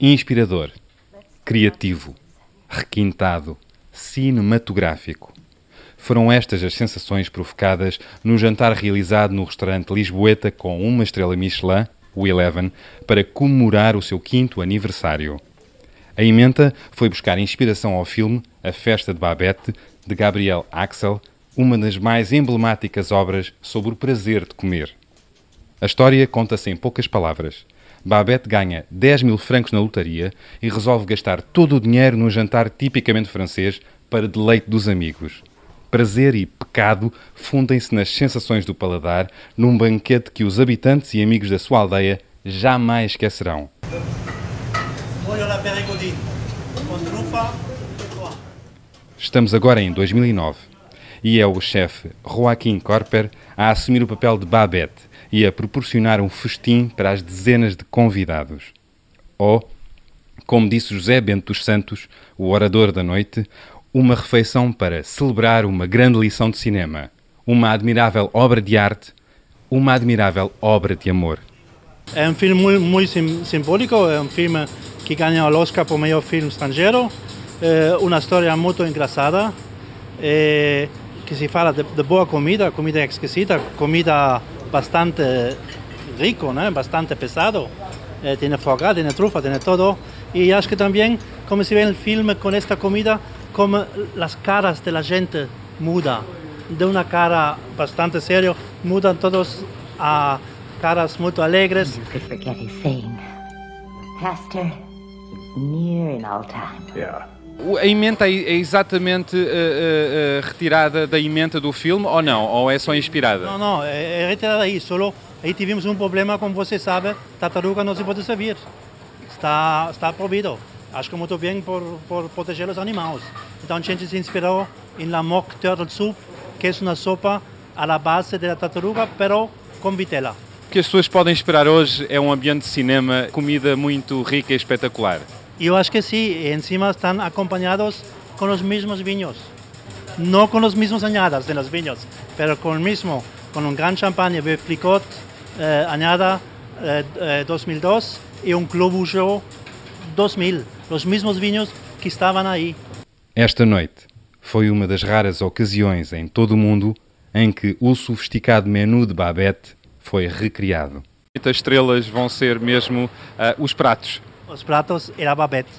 Inspirador, criativo, requintado, cinematográfico. Foram estas as sensações provocadas no jantar realizado no restaurante Lisboeta com uma estrela Michelin, o Eleven, para comemorar o seu 5º aniversário. A ementa foi buscar inspiração ao filme A Festa de Babette, de Gabriel Axel, uma das mais emblemáticas obras sobre o prazer de comer. A história conta-se em poucas palavras. Babette ganha 10 mil francos na lotaria e resolve gastar todo o dinheiro num jantar tipicamente francês para deleite dos amigos. Prazer e pecado fundem-se nas sensações do paladar num banquete que os habitantes e amigos da sua aldeia jamais esquecerão. Estamos agora em 2009 e é o chefe Joachim Koerper a assumir o papel de Babette e a proporcionar um festim para as dezenas de convidados. Ou, como disse José Bento dos Santos, o orador da noite, uma refeição para celebrar uma grande lição de cinema, uma admirável obra de arte, uma admirável obra de amor. É um filme muito simbólico, é um filme que ganha o Oscar por melhor filme estrangeiro, é uma história muito engraçada, é, que se fala de boa comida, comida exquisita, comida bastante rico, né? Bastante pesado, tem foie gras, tem trufa, tem todo. E acho que também, como se vê no filme, com esta comida, como as caras da gente mudam. De uma cara bastante séria, mudam todos a caras muito alegres. A ementa é exatamente retirada da ementa do filme ou não? Ou é só inspirada? Não, não, é retirada aí. Só aí tivemos um problema, como você sabe, tartaruga não se pode servir. Está proibido. Acho que muito bem por proteger os animais. Então a gente se inspirou em la mock turtle soup, que é uma sopa à la base da tartaruga, pero com vitela. O que as pessoas podem esperar hoje é um ambiente de cinema, comida muito rica e espetacular. Eu acho que sim, e em cima estão acompanhados com os mesmos vinhos. Não com os mesmos añadas de los vinhos, mas com o mesmo, com um grande champanhe de Flicote, añada 2002 e um Globuso 2000, os mesmos vinhos que estavam aí. Esta noite foi uma das raras ocasiões em todo o mundo em que o sofisticado menu de Babette foi recriado. As estrelas vão ser mesmo os pratos. Os pratos e a Babette.